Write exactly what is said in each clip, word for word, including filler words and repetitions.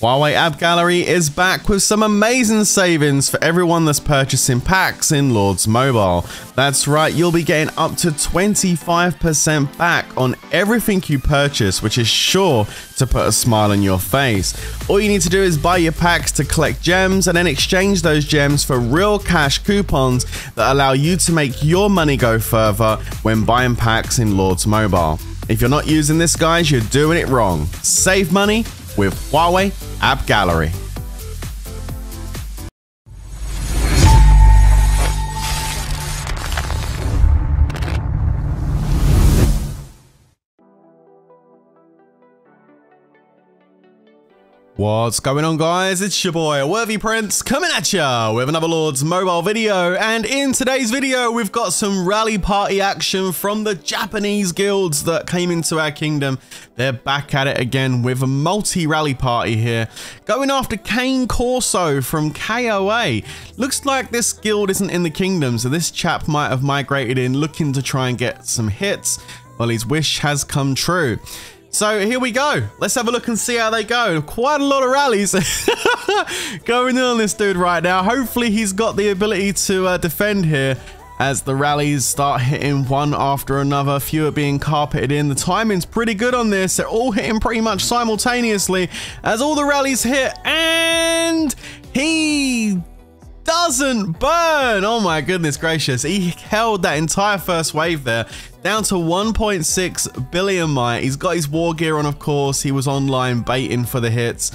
Huawei App Gallery is back with some amazing savings for everyone that's purchasing packs in Lords Mobile. That's right, you'll be getting up to twenty-five percent back on everything you purchase, which is sure to put a smile on your face. All you need to do is buy your packs to collect gems and then exchange those gems for real cash coupons that allow you to make your money go further when buying packs in Lords Mobile. If you're not using this, guys, you're doing it wrong. Save money with Huawei App Gallery. What's going on, guys? It's your boy Worthy Prince coming at ya with another Lords Mobile video, and in today's video we've got some rally party action from the Japanese guilds that came into our kingdom. They're back at it again with a multi-rally party here, going after Kane Corso from K O A. Looks like this guild isn't in the kingdom, so this chap might have migrated in looking to try and get some hits. Well, his wish has come true. So here we go. Let's have a look and see how they go. Quite a lot of rallies going on this dude right now. Hopefully he's got the ability to uh, defend here as the rallies start hitting one after another. Few are being carpeted in. The timing's pretty good on this. They're all hitting pretty much simultaneously as all the rallies hit, and he doesn't burn. Oh my goodness gracious. He held that entire first wave there down to one point six billion might. He's got his war gear on, of course. He was online baiting for the hits.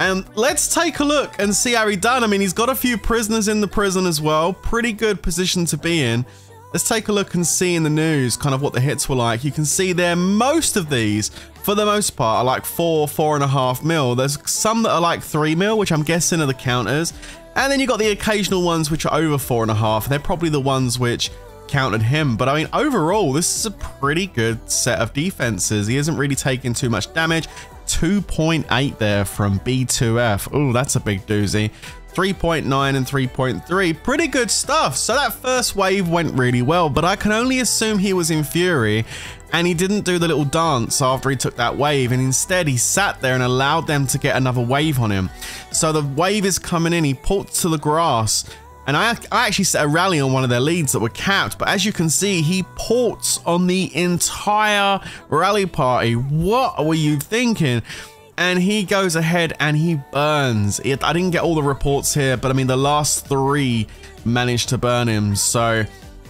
And let's take a look and see how he done. I mean, he's got a few prisoners in the prison as well. Pretty good position to be in. Let's take a look and see in the news kind of what the hits were like. You can see there most of these, for the most part, are like four, four and a half mil. There's some that are like three mil, which I'm guessing are the counters. And then you got the occasional ones which are over four and a half. They're probably the ones which counted him. But I mean, overall, this is a pretty good set of defenses. He isn't really taking too much damage. two point eight there from B two F. Oh, that's a big doozy. three point nine and three point three. Pretty good stuff. So that first wave went really well, but I can only assume he was in fury and he didn't do the little dance after he took that wave, and instead he sat there and allowed them to get another wave on him. So the wave is coming in. He pulled to the grass, and I, I actually set a rally on one of their leads that were capped, but as you can see, he ports on the entire rally party. What were you thinking? And he goes ahead and he burns. It, I didn't get all the reports here, but I mean, the last three managed to burn him. So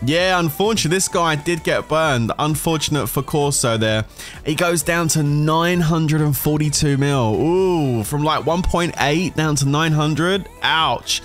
yeah, unfortunately, this guy did get burned. Unfortunate for Corso there. He goes down to nine hundred forty-two mil. Ooh, from like one point eight down to nine hundred. Ouch.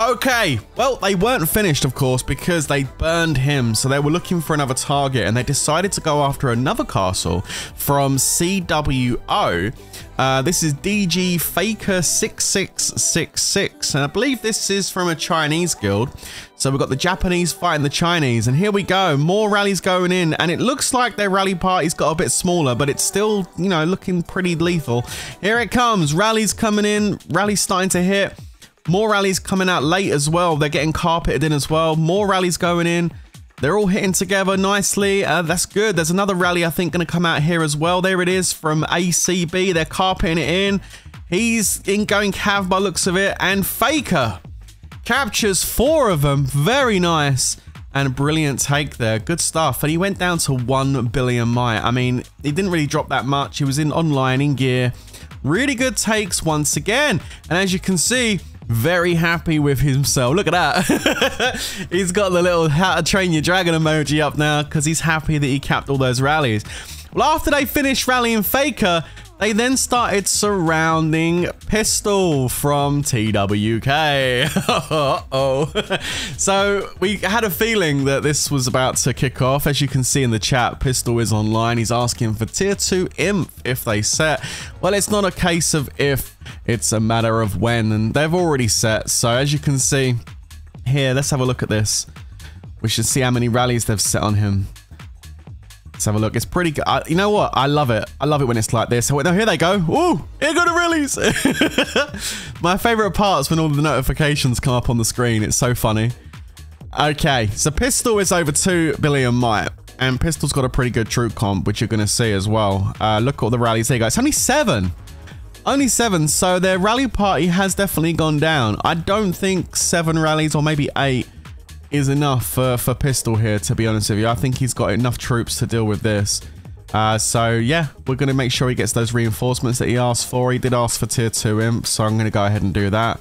Okay, well, they weren't finished, of course, because they burned him. So they were looking for another target, and they decided to go after another castle from C W O. Uh, this is D G Faker six six six six, and I believe this is from a Chinese guild. So we've got the Japanese fighting the Chinese, and here we go. More rallies going in, and it looks like their rally party's got a bit smaller, but it's still, you know, looking pretty lethal. Here it comes. Rallies coming in. Rallies starting to hit. More rallies coming out late as well. They're getting carpeted in as well. More rallies going in. They're all hitting together nicely. Uh, that's good. There's another rally, I think, going to come out here as well. There it is from A C B. They're carpeting it in. He's in going cav by looks of it. And Faker captures four of them. Very nice. And a brilliant take there. Good stuff. And he went down to one billion might. I mean, he didn't really drop that much. He was in online, in gear. Really good takes once again. And as you can see, very happy with himself. Look at that. He's got the little how to train your dragon emoji up now because he's happy that he capped all those rallies. Well, after they finished rallying Faker, they then started surrounding Pistol from T W K. Uh-oh. So we had a feeling that this was about to kick off. As you can see in the chat, Pistol is online. He's asking for tier two imp if they set. Well, it's not a case of if, it's a matter of when, and they've already set. So as you can see here, let's have a look at this. We should see how many rallies they've set on him. Let's have a look. It's pretty good. I, you know what? I love it. I love it when it's like this. Oh, no, here they go. Ooh, here go the rallies. My favorite part's when all the notifications come up on the screen. It's so funny. Okay, so Pistol is over two billion might, and Pistol's got a pretty good troop comp, which you're going to see as well. Uh, look at all the rallies. There you go. It's only seven. Only seven, so their rally party has definitely gone down. I don't think seven rallies or maybe eight is enough for, for Pistol here, to be honest with you. I think he's got enough troops to deal with this. Uh, so yeah, we're going to make sure he gets those reinforcements that he asked for. He did ask for tier two imp, so I'm going to go ahead and do that.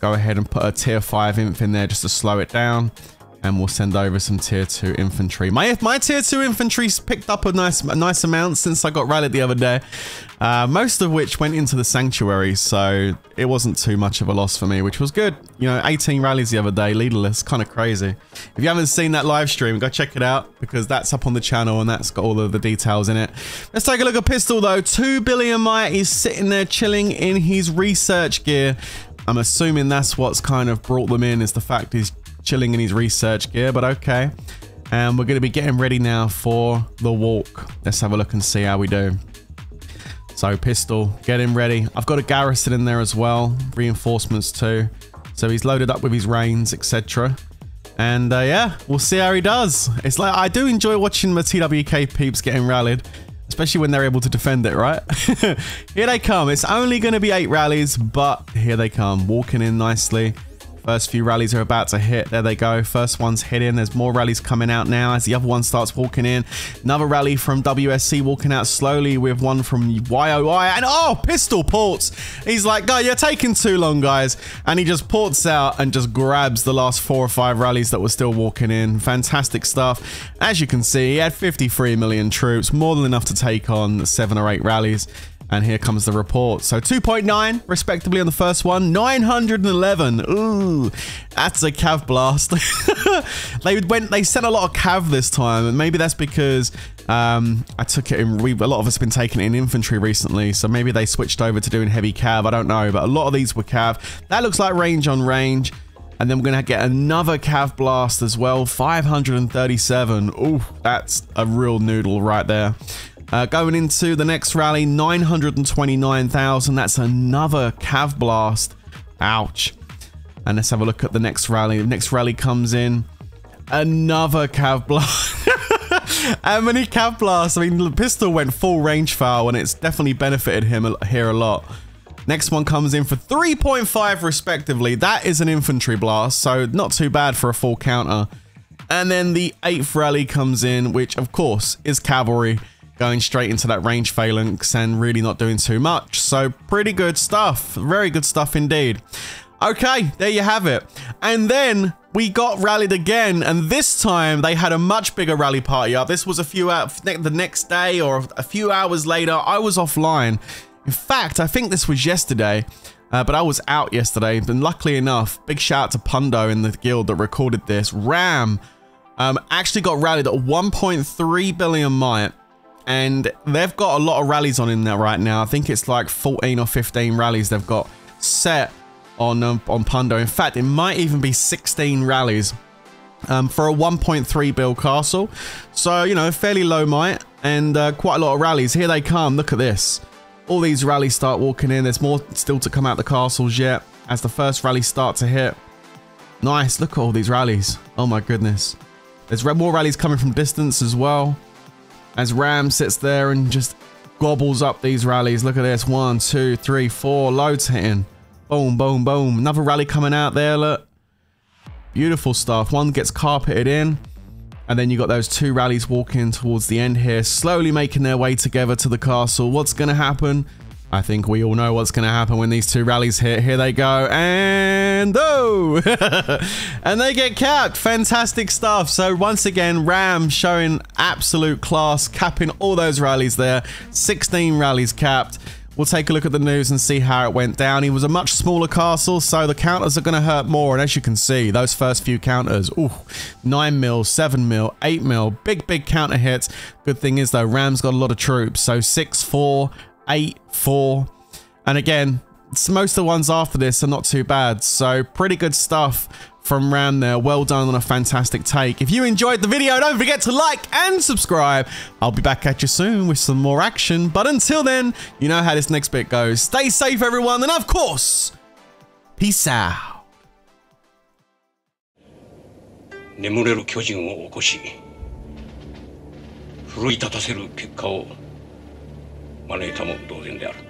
Go ahead and put a tier five imp in there just to slow it down. And we'll send over some tier two infantry. My my tier two infantry's picked up a nice a nice amount since I got rallied the other day. Uh, most of which went into the sanctuary, so it wasn't too much of a loss for me, which was good. You know, eighteen rallies the other day, leaderless, kind of crazy. If you haven't seen that live stream, go check it out because that's up on the channel and that's got all of the details in it. Let's take a look at Pistol though. Two billion Might is sitting there chilling in his research gear. I'm assuming that's what's kind of brought them in, is the fact he's chilling in his research gear, but okay. And we're going to be getting ready now for the walk. Let's have a look and see how we do. So Pistol, get him ready. I've got a garrison in there as well, reinforcements too. So he's loaded up with his reins, et cetera. And uh, yeah, we'll see how he does. It's like, I do enjoy watching my T W K peeps getting rallied, especially when they're able to defend it, right? Here they come. It's only going to be eight rallies, but here they come, walking in nicely. First few rallies are about to hit. There they go. First one's hitting. There's more rallies coming out now as the other one starts walking in. Another rally from W S C walking out slowly with one from Y O I. And oh, Pistol ports. He's like, "God, you're taking too long, guys." And he just ports out and just grabs the last four or five rallies that were still walking in. Fantastic stuff. As you can see, he had fifty-three million troops, more than enough to take on seven or eight rallies. And here comes the report. So two point nine, respectively, on the first one. nine hundred eleven. Ooh, that's a cav blast. They went. They sent a lot of cav this time, and maybe that's because um, I took it in. We, a lot of us have been taking it in infantry recently, so maybe they switched over to doing heavy cav. I don't know, but a lot of these were cav. That looks like range on range, and then we're gonna get another cav blast as well. five hundred thirty-seven. Ooh, that's a real noodle right there. Uh, going into the next rally, nine hundred twenty-nine thousand. That's another cav blast. Ouch. And let's have a look at the next rally. The next rally comes in. Another cav blast. How many cav blasts? I mean, the Pistol went full range foul, and it's definitely benefited him here a lot. Next one comes in for three point five, respectively. That is an infantry blast, so not too bad for a full counter. And then the eighth rally comes in, which, of course, is cavalry. Going straight into that range phalanx and really not doing too much. So pretty good stuff. Very good stuff indeed. Okay, there you have it. And then we got rallied again, and this time they had a much bigger rally party up. This was a few hours, the next day or a few hours later. I was offline. In fact, I think this was yesterday, uh, but I was out yesterday. And luckily enough, big shout out to Pundo in the guild that recorded this. Ram um, actually got rallied at one point three billion might. And they've got a lot of rallies on in there right now. I think it's like fourteen or fifteen rallies they've got set on um, on Pundo. In fact, it might even be sixteen rallies um, for a one point three bill castle. So, you know, fairly low might and uh, quite a lot of rallies. Here they come. Look at this. All these rallies start walking in. There's more still to come out the castles yet as the first rallies start to hit. Nice. Look at all these rallies. Oh, my goodness. There's more rallies coming from distance as well. As Ram sits there and just gobbles up these rallies. Look at this. One, two, three, four. Loads hitting. Boom, boom, boom. Another rally coming out there. Look. Beautiful stuff. One gets carpeted in. And then you got those two rallies walking towards the end here. Slowly making their way together to the castle. What's going to happen? I think we all know what's going to happen when these two rallies hit. Here they go. And oh! And they get capped. Fantastic stuff. So once again, Ram showing absolute class, capping all those rallies there. sixteen rallies capped. We'll take a look at the news and see how it went down. He was a much smaller castle, so the counters are going to hurt more. And as you can see, those first few counters, ooh, nine mil, seven mil, eight mil, big, big counter hits. Good thing is, though, Ram's got a lot of troops. So six, four, eight, four, and again, most of the ones after this are not too bad, so pretty good stuff from Ram there. Well done on a fantastic take. If you enjoyed the video, don't forget to like and subscribe. I'll be back at you soon with some more action, but until then, you know how this next bit goes. Stay safe, everyone, and of course, peace out. 招いたたせる結果を招いたも同然である